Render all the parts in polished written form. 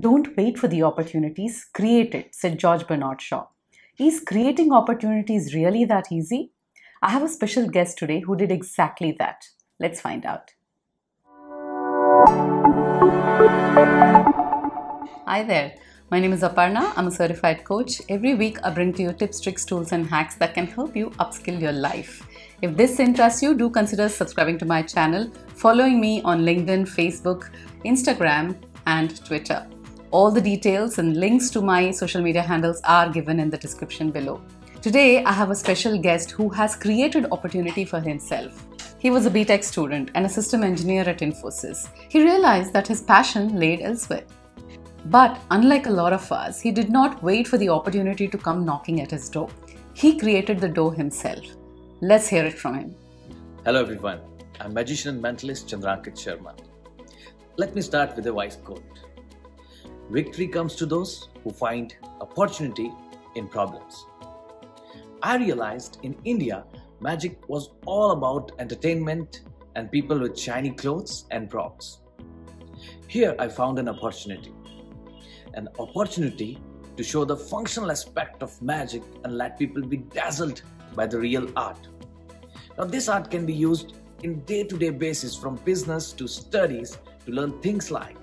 Don't wait for the opportunities, create it, said George Bernard Shaw. Is creating opportunities really that easy? I have a special guest today who did exactly that. Let's find out. Hi there. My name is Aparna. I'm a certified coach. Every week I bring to you tips, tricks, tools and hacks that can help you upskill your life. If this interests you, do consider subscribing to my channel, following me on LinkedIn, Facebook, Instagram and Twitter. All the details and links to my social media handles are given in the description below. Today, I have a special guest who has created opportunity for himself. He was a BTech student and a system engineer at Infosys. He realized that his passion laid elsewhere. But unlike a lot of us, he did not wait for the opportunity to come knocking at his door. He created the door himself. Let's hear it from him. Hello everyone, I'm magician and mentalist Chandrankit Sharma. Let me start with a wise quote. Victory comes to those who find opportunity in problems. I realized in India, magic was all about entertainment and people with shiny clothes and props. Here I found an opportunity to show the functional aspect of magic and let people be dazzled by the real art. Now this art can be used in day-to-day basis from business to studies to learn things like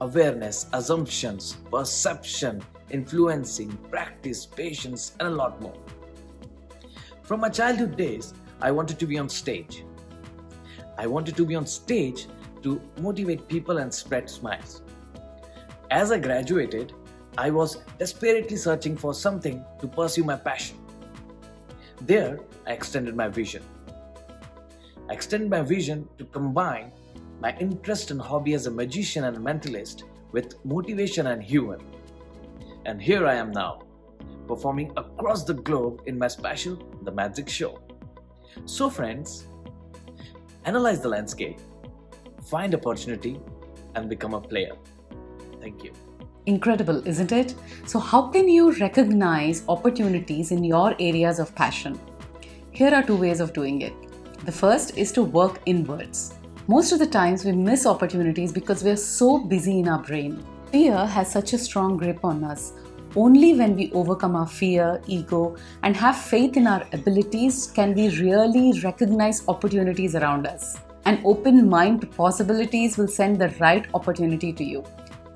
awareness, assumptions, perception, influencing, practice, patience, and a lot more. From my childhood days, I wanted to be on stage. I wanted to be on stage to motivate people and spread smiles. As I graduated, I was desperately searching for something to pursue my passion. There, I extended my vision. I extended my vision to combine my interest and hobby as a magician and a mentalist with motivation and humor. And here I am now, performing across the globe in my special, The Magic Show. So friends, analyze the landscape, find opportunity and become a player. Thank you. Incredible, isn't it? So how can you recognize opportunities in your areas of passion? Here are two ways of doing it. The first is to work inwards. Most of the times we miss opportunities because we are so busy in our brain. Fear has such a strong grip on us. Only when we overcome our fear, ego, and have faith in our abilities can we really recognize opportunities around us. An open mind to possibilities will send the right opportunity to you.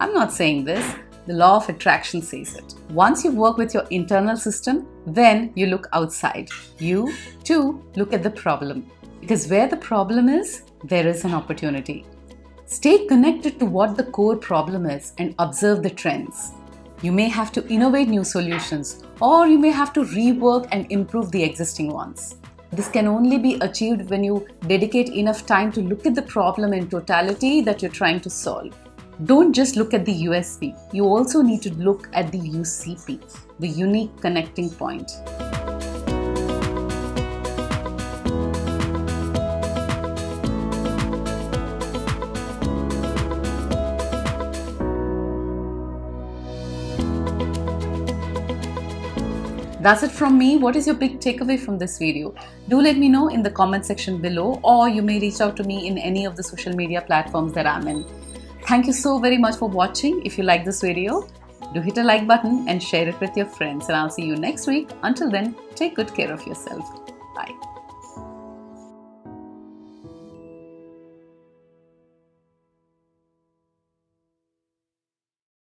I'm not saying this, the law of attraction says it. Once you work with your internal system, then you look outside. You, too, look at the problem. Because where the problem is, there is an opportunity. Stay connected to what the core problem is and observe the trends. You may have to innovate new solutions, or you may have to rework and improve the existing ones. This can only be achieved when you dedicate enough time to look at the problem in totality that you're trying to solve. Don't just look at the USP, you also need to look at the UCP, the unique connecting point. That's it from me. What is your big takeaway from this video? Do let me know in the comment section below, or you may reach out to me in any of the social media platforms that I'm in. Thank you so very much for watching. If you like this video, do hit a like button and share it with your friends. And I'll see you next week. Until then, take good care of yourself. Bye.